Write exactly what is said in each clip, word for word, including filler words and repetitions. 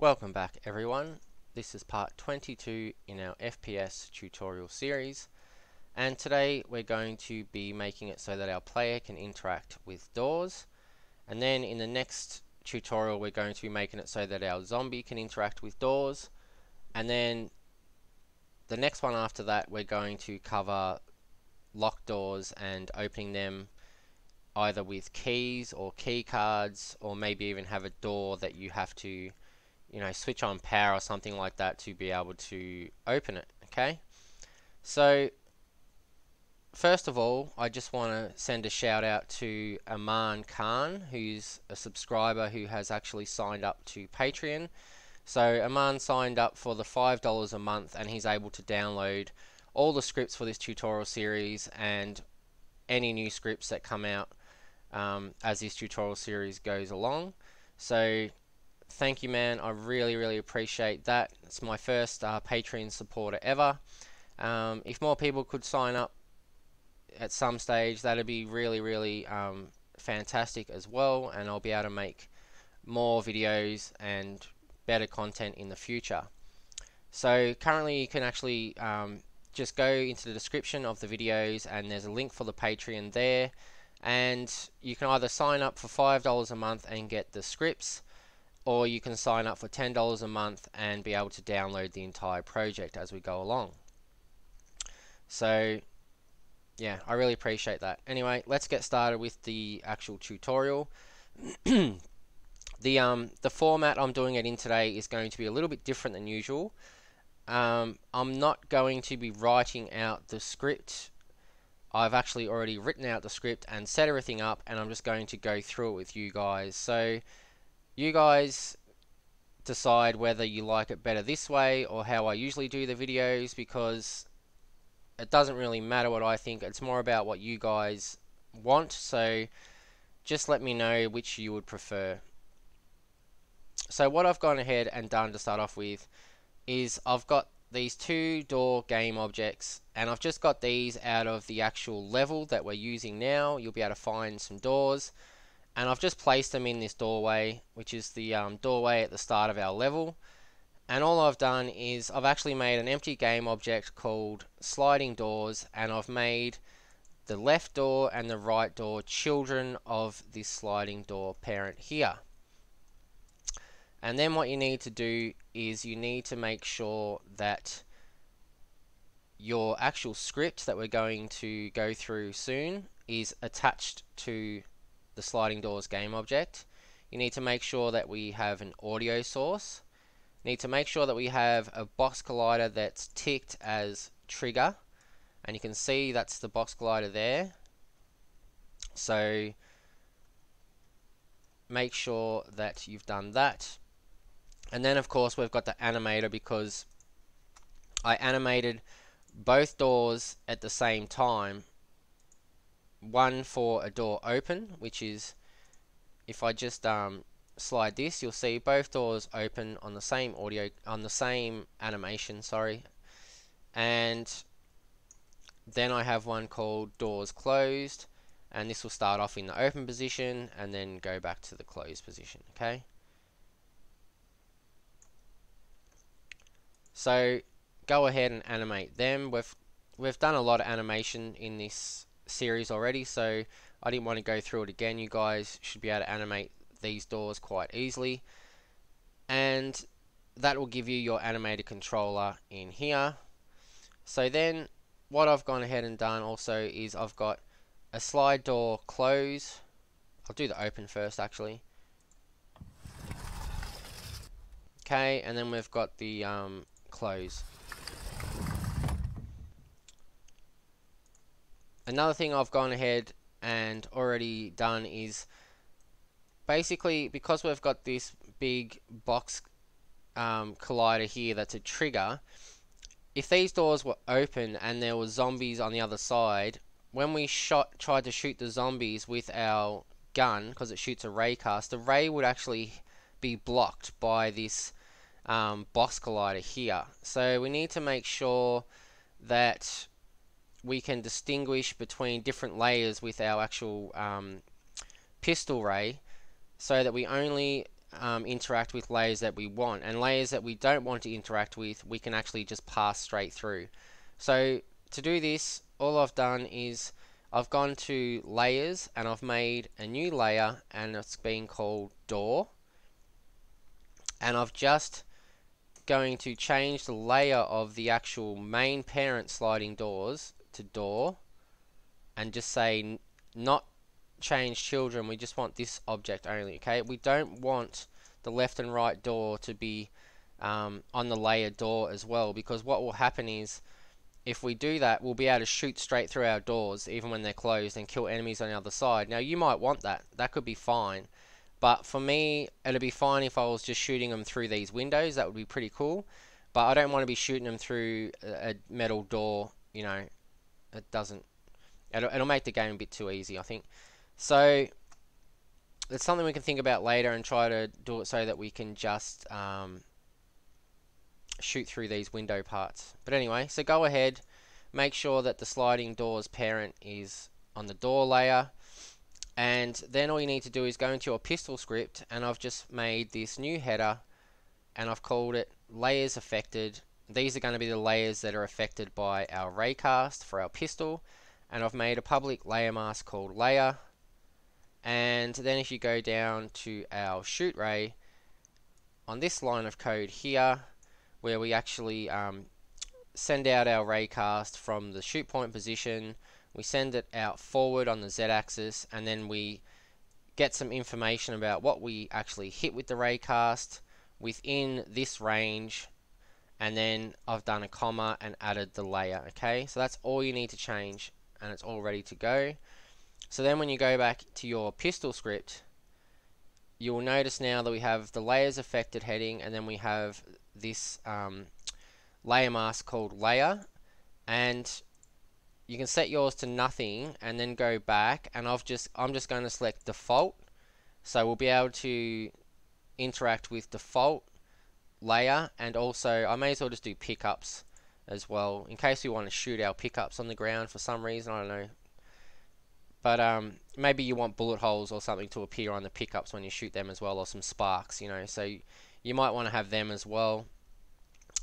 Welcome back everyone, this is part twenty-two in our F P S tutorial series, and today we're going to be making it so that our player can interact with doors, and then in the next tutorial we're going to be making it so that our zombie can interact with doors, and then the next one after that we're going to cover locked doors and opening them either with keys or key cards, or maybe even have a door that you have to you know, switch on power or something like that to be able to open it, okay? So, first of all, I just want to send a shout out to Aman Khan, who's a subscriber who has actually signed up to Patreon. So, Aman signed up for the five dollars a month, and he's able to download all the scripts for this tutorial series and any new scripts that come out um, as this tutorial series goes along. So, thank you, man. I really really appreciate that. It's my first uh, Patreon supporter ever. Um, if more people could sign up at some stage, that'd be really really um, fantastic as well, and I'll be able to make more videos and better content in the future. So currently you can actually um, just go into the description of the videos and there's a link for the Patreon there, and you can either sign up for five dollars a month and get the scripts, or you can sign up for ten dollars a month and be able to download the entire project as we go along. So yeah, I really appreciate that. Anyway, let's get started with the actual tutorial. the um the format I'm doing it in today is going to be a little bit different than usual. Um, I'm not going to be writing out the script. I've actually already written out the script and set everything up, and I'm just going to go through it with you guys. So you guys decide whether you like it better this way or how I usually do the videos, because it doesn't really matter what I think, it's more about what you guys want. So just let me know which you would prefer. So what I've gone ahead and done to start off with is I've got these two door game objects, and I've just got these out of the actual level that we're using now. You'll be able to find some doors, and I've just placed them in this doorway, which is the um, doorway at the start of our level. And all I've done is I've actually made an empty game object called sliding doors, and I've made the left door and the right door children of this sliding door parent here. And then what you need to do is you need to make sure that your actual script that we're going to go through soon is attached to the sliding doors game object. You need to make sure that we have an audio source. You need to make sure that we have a box collider that's ticked as trigger, and you can see that's the box collider there. So make sure that you've done that. And then of course we've got the animator, because I animated both doors at the same time. One for a door open, which is if I just um, slide this, you'll see both doors open on the same audio on the same animation, sorry. And then I have one called doors closed, and this will start off in the open position and then go back to the closed position, okay? So go ahead and animate them. We've we've done a lot of animation in this series already, so I didn't want to go through it again. You guys should be able to animate these doors quite easily, and that will give you your animator controller in here. So then what I've gone ahead and done also is I've got a slide door close. I'll do the open first actually. Okay, and then we've got the um, close. Another thing I've gone ahead and already done is basically, because we've got this big box um, collider here that's a trigger, if these doors were open and there were zombies on the other side, when we shot tried to shoot the zombies with our gun, because it shoots a ray cast, the ray would actually be blocked by this um, box collider here. So we need to make sure that we can distinguish between different layers with our actual um, pistol ray, so that we only um, interact with layers that we want, and layers that we don't want to interact with we can actually just pass straight through. So to do this, all I've done is I've gone to layers and I've made a new layer, and it's being called door, and I've just going to change the layer of the actual main parent sliding doors to door, and just say not change children, we just want this object only. Okay, we don't want the left and right door to be um, on the layer door as well, because what will happen is if we do that, we'll be able to shoot straight through our doors even when they're closed and kill enemies on the other side. Now you might want that, that could be fine, but for me it'd be fine if I was just shooting them through these windows. That would be pretty cool, but I don't want to be shooting them through a metal door, you know. It doesn't, it'll, it'll make the game a bit too easy, I think. So it's something we can think about later and try to do it so that we can just um, shoot through these window parts. But anyway, so go ahead, make sure that the sliding door's parent is on the door layer, and then all you need to do is go into your pistol script, and I've just made this new header and I've called it layers affected. These are going to be the layers that are affected by our raycast for our pistol, and I've made a public layer mask called layer. And then if you go down to our shoot ray, on this line of code here where we actually um, send out our raycast from the shoot point position, we send it out forward on the z-axis, and then we get some information about what we actually hit with the raycast within this range, and then I've done a comma and added the layer. Okay, so that's all you need to change, and it's all ready to go. So then when you go back to your pistol script, you will notice now that we have the layers affected heading, and then we have this um, layer mask called layer, and you can set yours to nothing and then go back, and I've just I'm just going to select default, so we'll be able to interact with default layer. And also I may as well just do pickups as well, in case we want to shoot our pickups on the ground for some reason, I don't know. But um, maybe you want bullet holes or something to appear on the pickups when you shoot them as well, or some sparks, you know, so you might want to have them as well.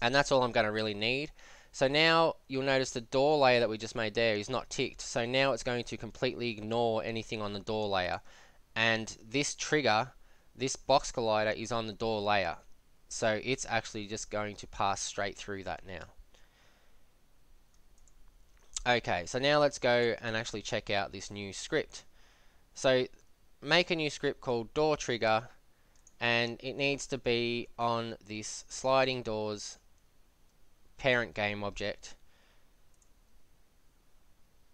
And that's all I'm going to really need. So now you'll notice the door layer that we just made there is not ticked, so now it's going to completely ignore anything on the door layer, and this trigger, this box collider, is on the door layer, so it's actually just going to pass straight through that now. Okay, so now let's go and actually check out this new script. So make a new script called door trigger, and it needs to be on this sliding doors parent game object,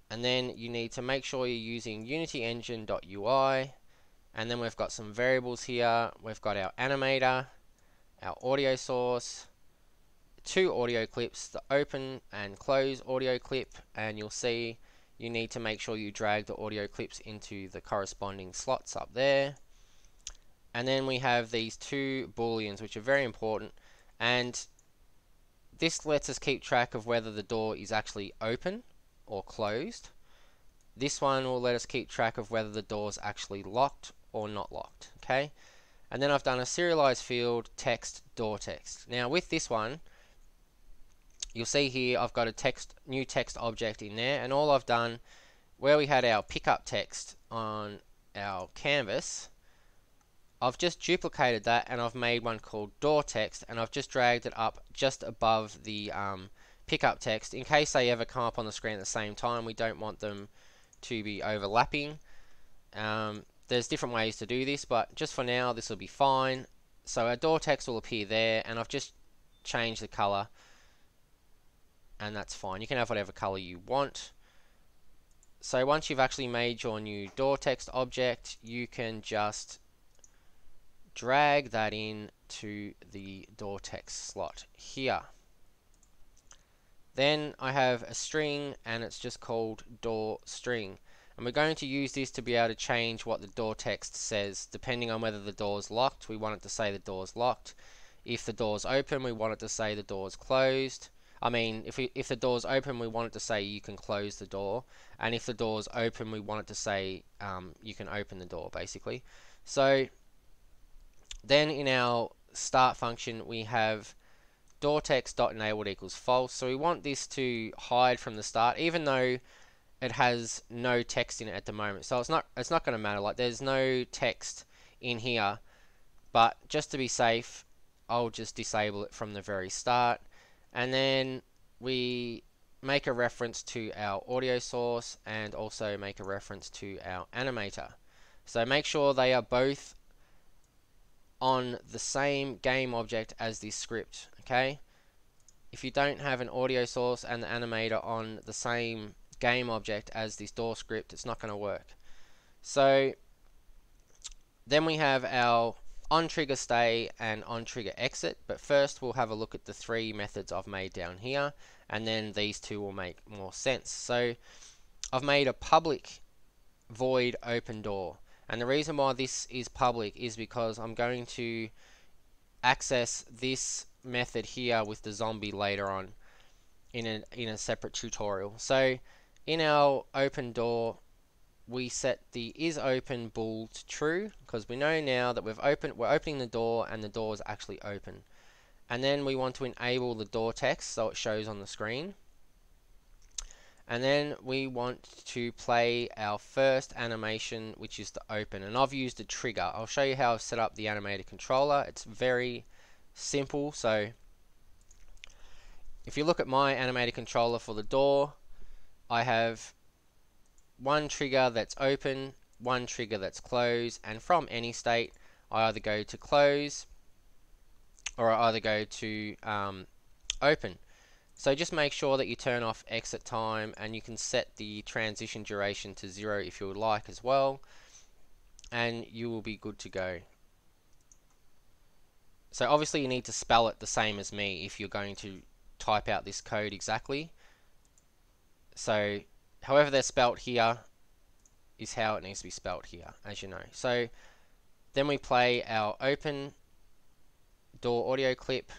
and then you need to make sure you're using Unity Engine dot U I, and then we've got some variables here. We've got our animator, our audio source, two audio clips, the open and close audio clip, and you'll see you need to make sure you drag the audio clips into the corresponding slots up there. And then we have these two booleans which are very important, and this lets us keep track of whether the door is actually open or closed. This one will let us keep track of whether the door is actually locked or not locked. Okay, and then I've done a serialized field text door text. Now with this one you'll see here I've got a text new text object in there, and all I've done, where we had our pickup text on our canvas, I've just duplicated that and I've made one called door text, and I've just dragged it up just above the um, pickup text in case they ever come up on the screen at the same time. We don't want them to be overlapping. Um, there's different ways to do this, but just for now this will be fine. So our door text will appear there, and I've just changed the color, and that's fine. You can have whatever color you want. So once you've actually made your new door text object, you can just drag that in to the door text slot here. Then I have a string, and it's just called door string, and we're going to use this to be able to change what the door text says depending on whether the door's locked. We want it to say the door's locked. If the door's open, we want it to say the door's closed. I mean, if, we, if the door's open, we want it to say you can close the door, and if the door's open, we want it to say um, you can open the door, basically. So Then in our start function we have door text dot enabled equals false. So we want this to hide from the start, even though it has no text in it at the moment. So it's not it's not going to matter. Like, there's no text in here, but just to be safe, I'll just disable it from the very start. And then we make a reference to our audio source and also make a reference to our animator. So make sure they are both on the same game object as this script, okay? If you don't have an audio source and the animator on the same game object as this door script, it's not going to work. So then we have our on trigger stay and on trigger exit, but first we'll have a look at the three methods I've made down here, and then these two will make more sense. So I've made a public void open door, and the reason why this is public is because I'm going to access this method here with the zombie later on in a, in a separate tutorial. So in our open door we set the is open bool to true, because we know now that we've opened, we're opening the door and the door is actually open. And then we want to enable the door text so it shows on the screen. And then we want to play our first animation, which is the open, and I've used a trigger. I'll show you how I've set up the animator controller. It's very simple. So if you look at my animator controller for the door, I have one trigger that's open, one trigger that's close, and from any state I either go to close or I either go to um, open. So just make sure that you turn off exit time, and you can set the transition duration to zero if you would like as well, and you will be good to go. So obviously you need to spell it the same as me if you're going to type out this code exactly. So however they're spelt here is how it needs to be spelt here, as you know. So then we play our open door audio clip,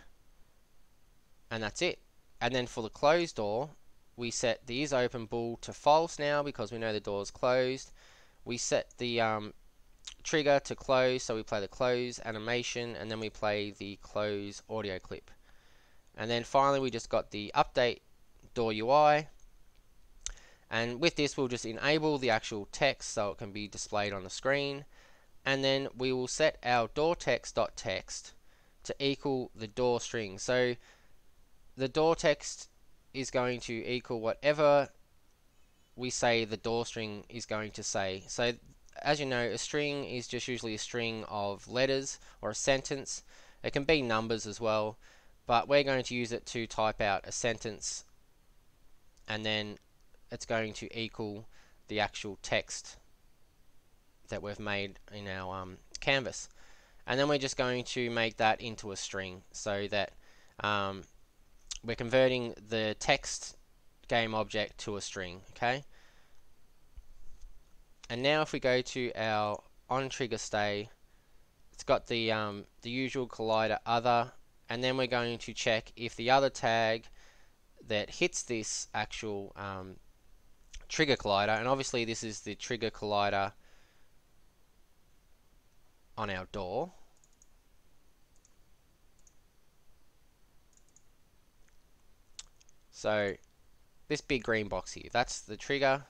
and that's it. And then for the closed door, we set the is open bool to false now, because we know the door is closed. We set the um, trigger to close, so we play the close animation, and then we play the close audio clip. And then finally we just got the update door U I, and with this we'll just enable the actual text so it can be displayed on the screen, and then we will set our door text dot text to equal the door string. So the door text is going to equal whatever we say the door string is going to say. So as you know, a string is just usually a string of letters or a sentence. It can be numbers as well, but we're going to use it to type out a sentence, and then it's going to equal the actual text that we've made in our um, canvas. And then we're just going to make that into a string, so that um, we're converting the text game object to a string, okay? And now if we go to our on trigger stay, it's got the um, the usual collider other, and then we're going to check if the other tag that hits this actual um, trigger collider, and obviously this is the trigger collider on our door, so this big green box here, that's the trigger.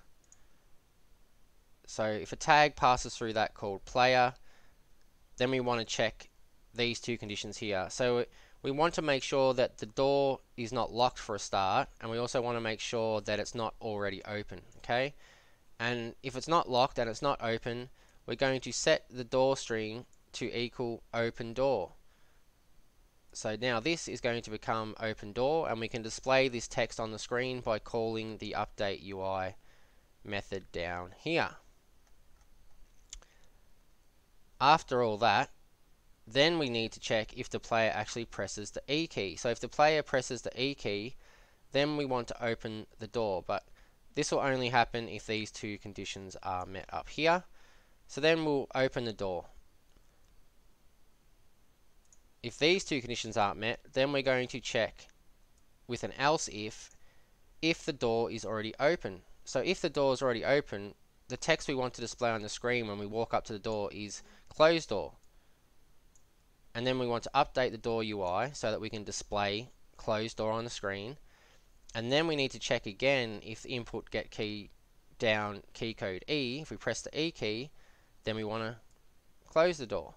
So if a tag passes through that called player, then we want to check these two conditions here. So we want to make sure that the door is not locked for a start, and we also want to make sure that it's not already open, okay? And if it's not locked and it's not open, we're going to set the door string to equal open door. So now this is going to become open door, and we can display this text on the screen by calling the update U I method down here. After all that, then we need to check if the player actually presses the E key. So if the player presses the E key, then we want to open the door, but this will only happen if these two conditions are met up here. So then we'll open the door. If these two conditions aren't met, then we're going to check with an else if, if the door is already open. So if the door is already open, the text we want to display on the screen when we walk up to the door is closed door. and then we want to update the door U I so that we can display closed door on the screen, and then we need to check again if the input get key down key code E. If we press the E key, then we want to close the door,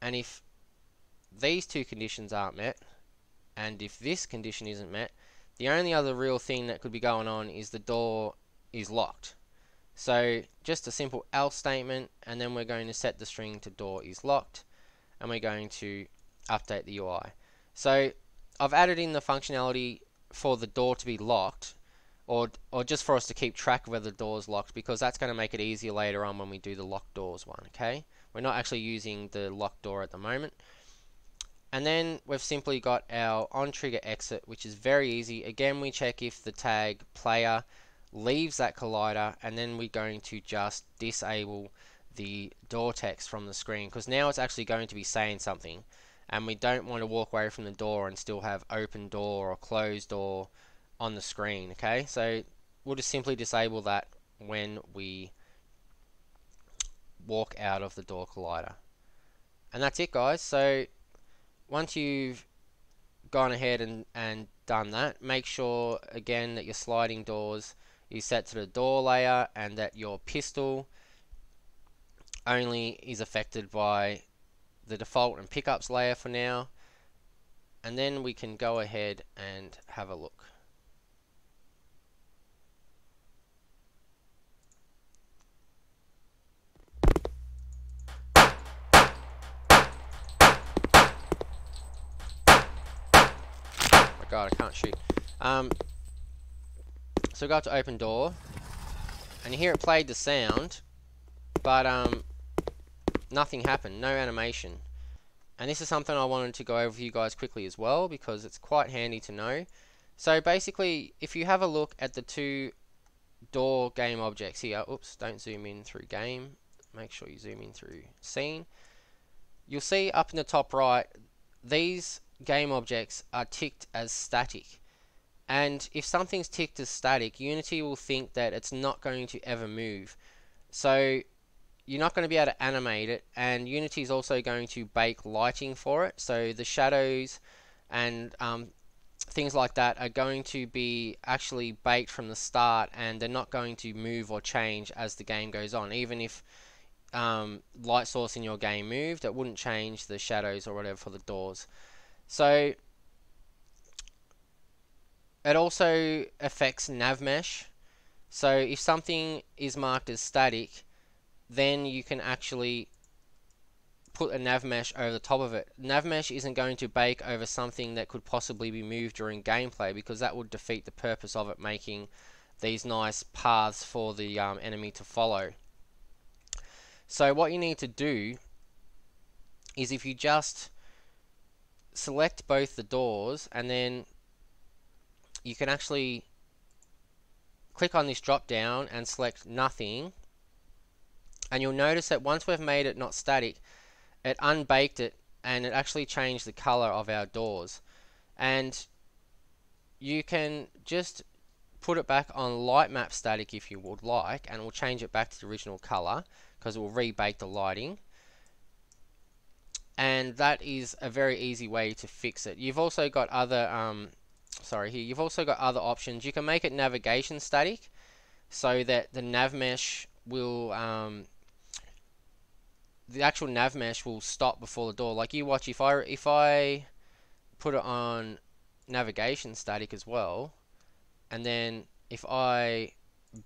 and if these two conditions aren't met, and if this condition isn't met, the only other real thing that could be going on is the door is locked. So just a simple else statement, and then we're going to set the string to door is locked, and we're going to update the U I. So I've added in the functionality for the door to be locked, or or just for us to keep track of whether the door is locked, because that's going to make it easier later on when we do the locked doors one. Okay, we're not actually using the locked door at the moment. And then we've simply got our on trigger exit, which is very easy. Again, we check if the tag player leaves that collider, and then we're going to just disable the door text from the screen, because now it's actually going to be saying something, and we don't want to walk away from the door and still have open door or closed door on the screen. Okay, so we'll just simply disable that when we walk out of the door collider. And that's it, guys. So once you've gone ahead and, and done that, make sure again that your sliding doors is set to the door layer, and that your pistol only is affected by the default and pickups layer for now, and then we can go ahead and have a look. Oh god, I can't shoot. Um, so go up to open door, and you hear it played the sound, but um, nothing happened, no animation. And this is something I wanted to go over with you guys quickly as well, because it's quite handy to know. So basically, if you have a look at the two door game objects here, oops, don't zoom in through game, make sure you zoom in through scene, you'll see up in the top right, these game objects are ticked as static. And if something's ticked as static, Unity will think that it's not going to ever move. So you're not going to be able to animate it, and Unity is also going to bake lighting for it, so the shadows and um, things like that are going to be actually baked from the start, and they're not going to move or change as the game goes on. Even if um, light source in your game moved, it wouldn't change the shadows or whatever for the doors. So it also affects Navmesh. So if something is marked as static, then you can actually put a Navmesh over the top of it. Navmesh isn't going to bake over something that could possibly be moved during gameplay, because that would defeat the purpose of it making these nice paths for the um, enemy to follow. So what you need to do is, if you just select both the doors, and then you can actually click on this drop down and select nothing, and you'll notice that once we've made it not static, it unbaked it, and it actually changed the color of our doors. And you can just put it back on light map static if you would like, and we'll change it back to the original color, because it will rebake the lighting. And that is a very easy way to fix it. You've also got other um, sorry here you've also got other options. You can make it navigation static, so that the nav mesh will um, the actual nav mesh will stop before the door. Like, you watch, if I if I put it on navigation static as well, and then if I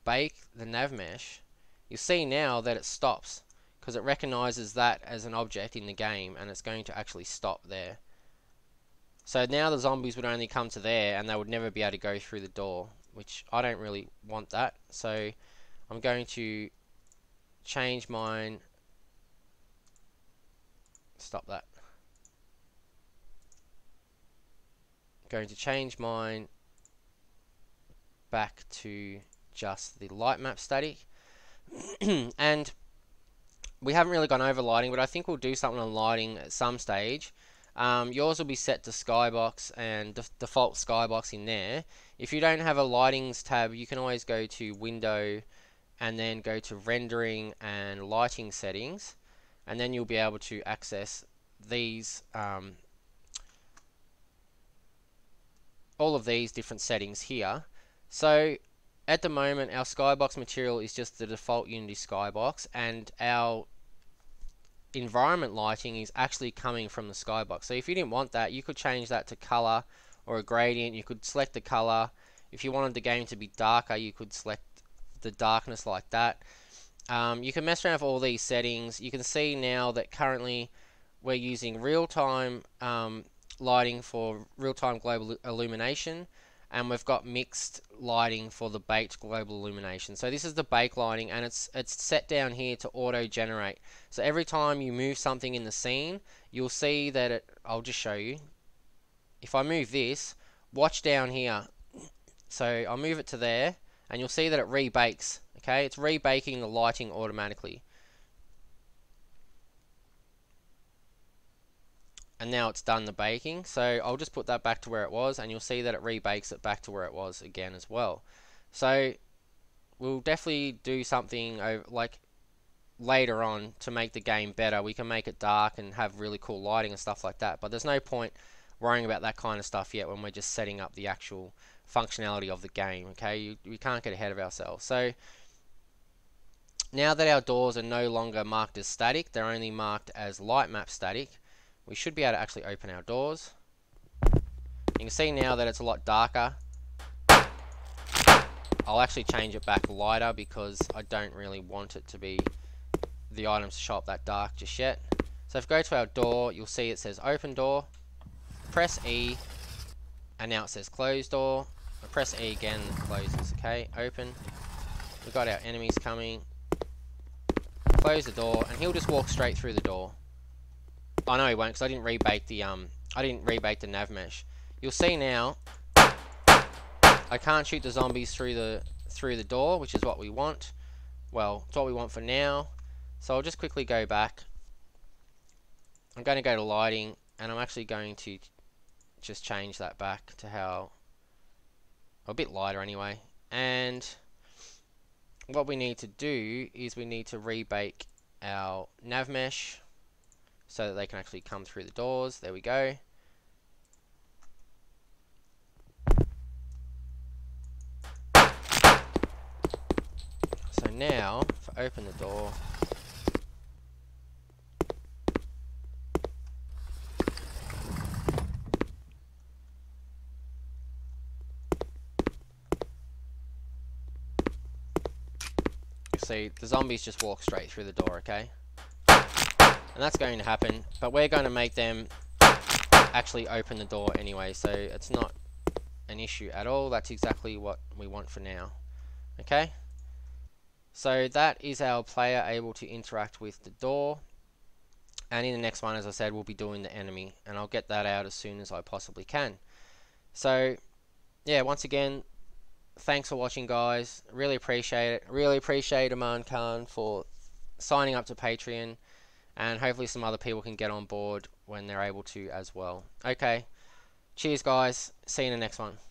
bake the nav mesh, you'll see now that it stops, because it recognizes that as an object in the game, and it's going to actually stop there. So now the zombies would only come to there, and they would never be able to go through the door, which I don't really want that. So I'm going to change mine. Stop that. I'm going to change mine back to just the light map static. And we haven't really gone over lighting, but I think we'll do something on lighting at some stage. Um, yours will be set to skybox, and def default skybox in there. If you don't have a lightings tab, you can always go to window, and then go to rendering and lighting settings, and then you'll be able to access these um, all of these different settings here. So at the moment our skybox material is just the default Unity skybox, and our environment lighting is actually coming from the skybox. So if you didn't want that, you could change that to color or a gradient. You could select the color. If you wanted the game to be darker, you could select the darkness like that. Um, you can mess around with all these settings. You can see now that currently we're using real-time um, lighting for real-time global illumination, and we've got mixed lighting for the baked global illumination. So this is the bake lighting, and it's it's set down here to auto generate. So every time you move something in the scene, you'll see that it, I'll just show you. If I move this, watch down here. So I'll move it to there, and you'll see that it rebakes. Okay, it's rebaking the lighting automatically. And now it's done the baking, so I'll just put that back to where it was, and you'll see that it rebakes it back to where it was again as well. So we'll definitely do something over, like later on, to make the game better. We can make it dark and have really cool lighting and stuff like that, but there's no point worrying about that kind of stuff yet when we're just setting up the actual functionality of the game. Okay, you, we can't get ahead of ourselves. So now that our doors are no longer marked as static, they're only marked as light map static, we should be able to actually open our doors. You can see now that it's a lot darker. I'll actually change it back lighter because I don't really want it to be the items to show up that dark just yet. So if we go to our door, you'll see it says open door, press E, and now it says close door. I press E again, it closes. Okay, open. We've got our enemies coming. Close the door, and he'll just walk straight through the door. I know he won't, because I didn't rebake the um, I didn't rebake the nav mesh. You'll see now I can't shoot the zombies through the through the door, which is what we want. Well, it's what we want for now. So I'll just quickly go back. I'm going to go to lighting, and I'm actually going to just change that back to how a bit lighter anyway. And what we need to do is we need to rebake our nav mesh, so that they can actually come through the doors. There we go. So now, if I open the door, you see the zombies just walk straight through the door, okay? And that's going to happen, but we're going to make them actually open the door anyway, so it's not an issue at all. That's exactly what we want for now. Okay, so that is our player able to interact with the door, and in the next one, as I said, we'll be doing the enemy, and I'll get that out as soon as I possibly can. So yeah, once again, thanks for watching, guys. Really appreciate it. Really appreciate Aman Khan for signing up to Patreon, and hopefully some other people can get on board when they're able to as well. Okay, cheers guys, see you in the next one.